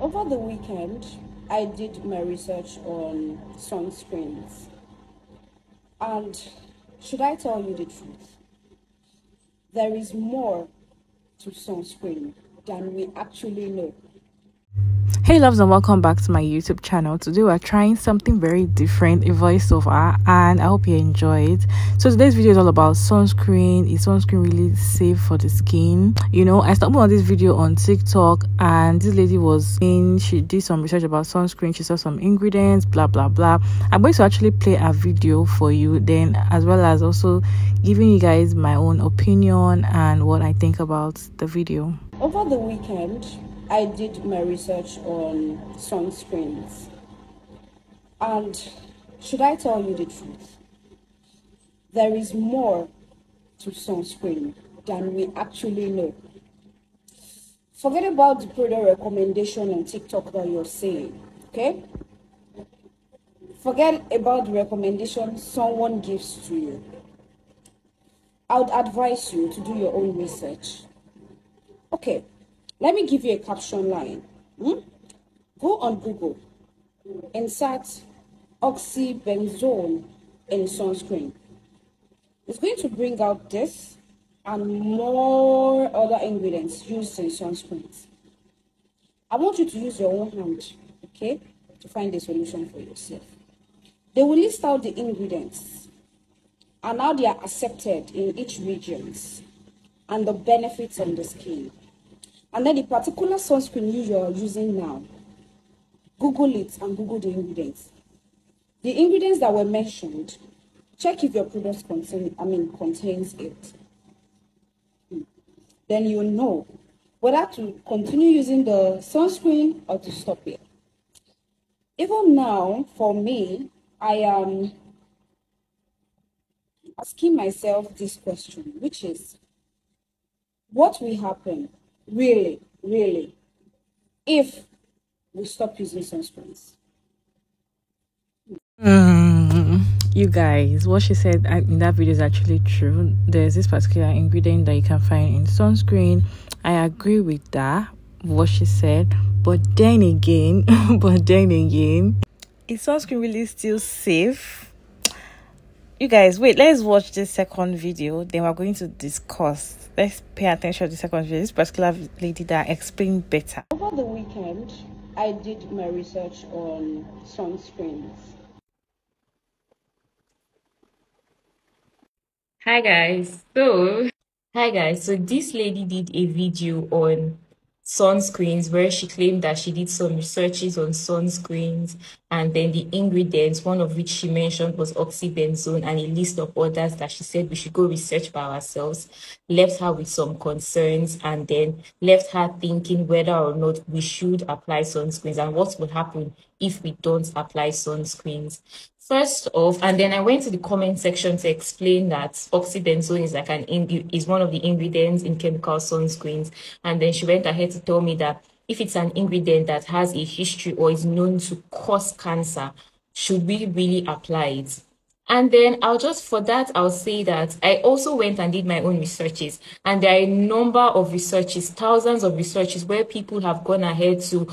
Over the weekend, I did my research on sunscreens. And should I tell you the truth? There is more to sunscreen than we actually know. Hey loves, and welcome back to my YouTube channel. Today we're trying something very different, a voiceover, and I hope you enjoy it. So today's video is all about sunscreen. Is sunscreen really safe for the skin? You know, I stumbled on this video on TikTok, and this lady was saying she did some research about sunscreen. She saw some ingredients, blah blah blah. I'm going to actually play a video for you then, as well as also giving you guys my own opinion and what I think about the video. Over the weekend, I did my research on sunscreens, and should I tell you the truth? There is more to sunscreen than we actually know. Forget about the product recommendation on TikTok that you're seeing, okay? Forget about the recommendation someone gives to you. I would advise you to do your own research. Okay. Let me give you a caption line. Go on Google, insert oxybenzone in sunscreen. It's going to bring out this and more other ingredients used in sunscreens. I want you to use your own hand, okay, to find a solution for yourself. They will list out the ingredients and how they are accepted in each region and the benefits on the skin. And then the particular sunscreen you are using now, Google it and Google the ingredients. The ingredients that were mentioned, check if your product contains it. Then you'll know whether to continue using the sunscreen or to stop it. Even now, for me, I am asking myself this question, which is, what will happen? Really, if we stop using sunscreens. You guys, what she said in that video is actually true. There's this particular ingredient that you can find in sunscreen. I agree with that, what she said, but then again, is sunscreen really still safe? You guys, wait, let's watch this second video, then we're going to discuss. Let's pay attention to the second video. This particular lady that explained better. Over the weekend, I did my research on sunscreens. Hi guys, so this lady did a video on sunscreens where she claimed that she did some researches on sunscreens, and then the ingredients, one of which she mentioned was oxybenzone, and a list of others that she said we should go research by ourselves, left her with some concerns, and then left her thinking whether or not we should apply sunscreens and what would happen if we don't apply sunscreens. First off, and then I went to the comment section to explain that oxybenzone is one of the ingredients in chemical sunscreens. And then she went ahead to tell me that if it's an ingredient that has a history or is known to cause cancer, should we really apply it? And then I'll say that I also went and did my own researches, and there are a number of researches, thousands of researches, where people have gone ahead to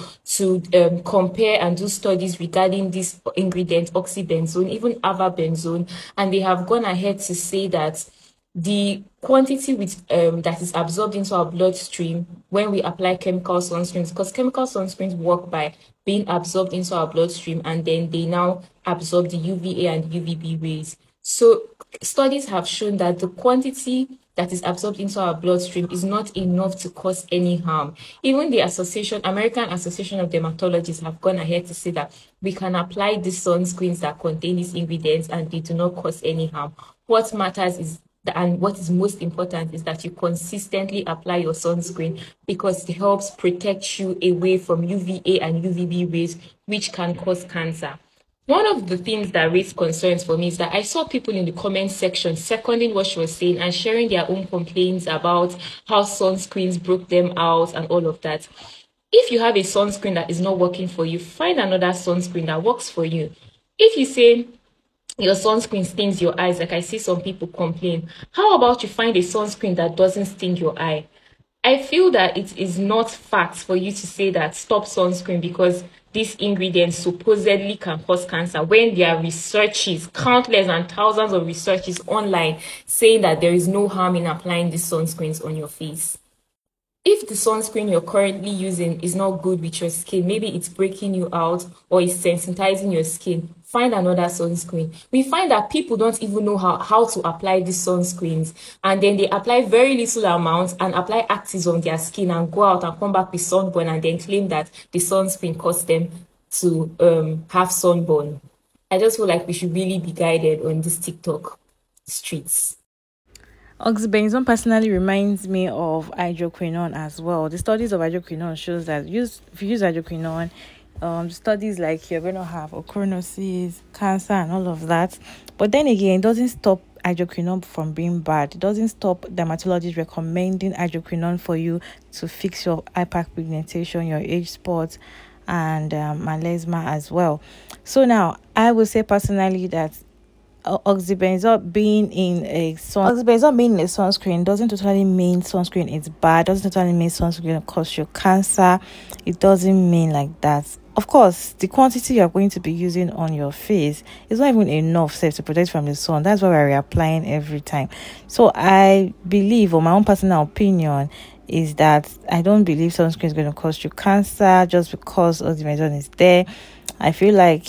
compare and do studies regarding this ingredient, oxybenzone, even avobenzone, and they have gone ahead to say that the quantity that is absorbed into our bloodstream when we apply chemical sunscreens, because chemical sunscreens work by being absorbed into our bloodstream, and then they now absorb the UVA and UVB rays. So studies have shown that the quantity that is absorbed into our bloodstream is not enough to cause any harm. Even the American Association of Dermatologists have gone ahead to say that we can apply the sunscreens that contain these ingredients and they do not cause any harm. What matters is, and what is most important is, that you consistently apply your sunscreen, because it helps protect you away from UVA and UVB rays, which can cause cancer. One of the things that raised concerns for me is that I saw people in the comment section seconding what she was saying and sharing their own complaints about how sunscreens broke them out and all of that. If you have a sunscreen that is not working for you, find another sunscreen that works for you. If you say your sunscreen stings your eyes, like I see some people complain, how about you find a sunscreen that doesn't sting your eye? I feel that it is not facts for you to say that stop sunscreen because these ingredients supposedly can cause cancer, when there are researches, countless and thousands of researches online, saying that there is no harm in applying these sunscreens on your face. If the sunscreen you're currently using is not good with your skin, maybe it's breaking you out or it's sensitizing your skin, find another sunscreen. We find that people don't even know how to apply these sunscreens, and then they apply very little amounts and apply axes on their skin and go out and come back with sunburn and then claim that the sunscreen caused them to have sunburn. I just feel like we should really be guided on these TikTok streets. Oxybenzone personally reminds me of hydroquinone as well. The studies of hydroquinone shows that if you use hydroquinone, studies like you're going to have ochronosis, cancer and all of that. But then again, it doesn't stop hydroquinone from being bad. It doesn't stop dermatologists recommending hydroquinone for you to fix your hyperpigmentation, your age spots and melasma as well. So now, I would say personally that oxybenzone being in a sunscreen doesn't totally mean sunscreen is bad, doesn't totally mean sunscreen cause your cancer. It doesn't mean like that. Of course, the quantity you're going to be using on your face is not even enough safe to protect from the sun. That's why we're reapplying every time. So I believe, or my own personal opinion is that I don't believe sunscreen is going to cause you cancer just because oxybenzone is there. I feel like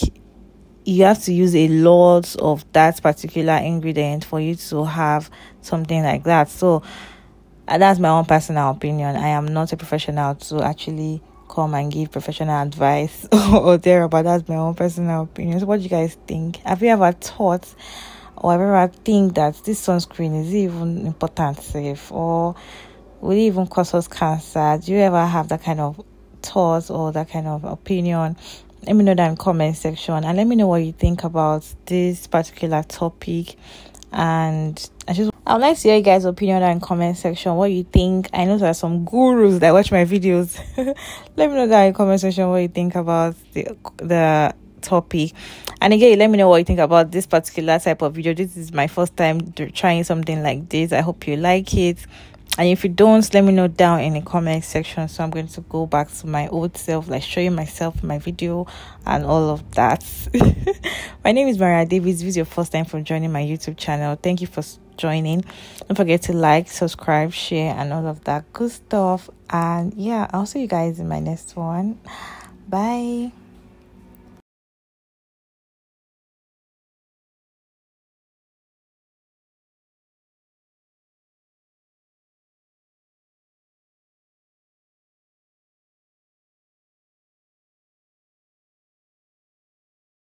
you have to use a lot of that particular ingredient for you to have something like that. So that's my own personal opinion. I am not a professional to actually come and give professional advice or there, but that's my own personal opinion. So what do you guys think? Have you ever thought or ever think that this sunscreen is even important, safe, or will it even cause us cancer? Do you ever have that kind of thoughts or that kind of opinion? Let me know down in the comment section, and let me know what you think about this particular topic. And I would like to hear you guys' opinion down in the comment section, what you think. I know there are some gurus that watch my videos. Let me know down in the comment section what you think about the topic. And again, let me know what you think about this particular type of video. This is my first time trying something like this. I hope you like it. And if you don't, let me know down in the comment section. So I'm going to go back to my old self, like showing myself my video and all of that. My name is Maria Davids. This is your first time for joining my YouTube channel. Thank you for joining. Don't forget to like, subscribe, share, and all of that good stuff. And yeah, I'll see you guys in my next one. Bye.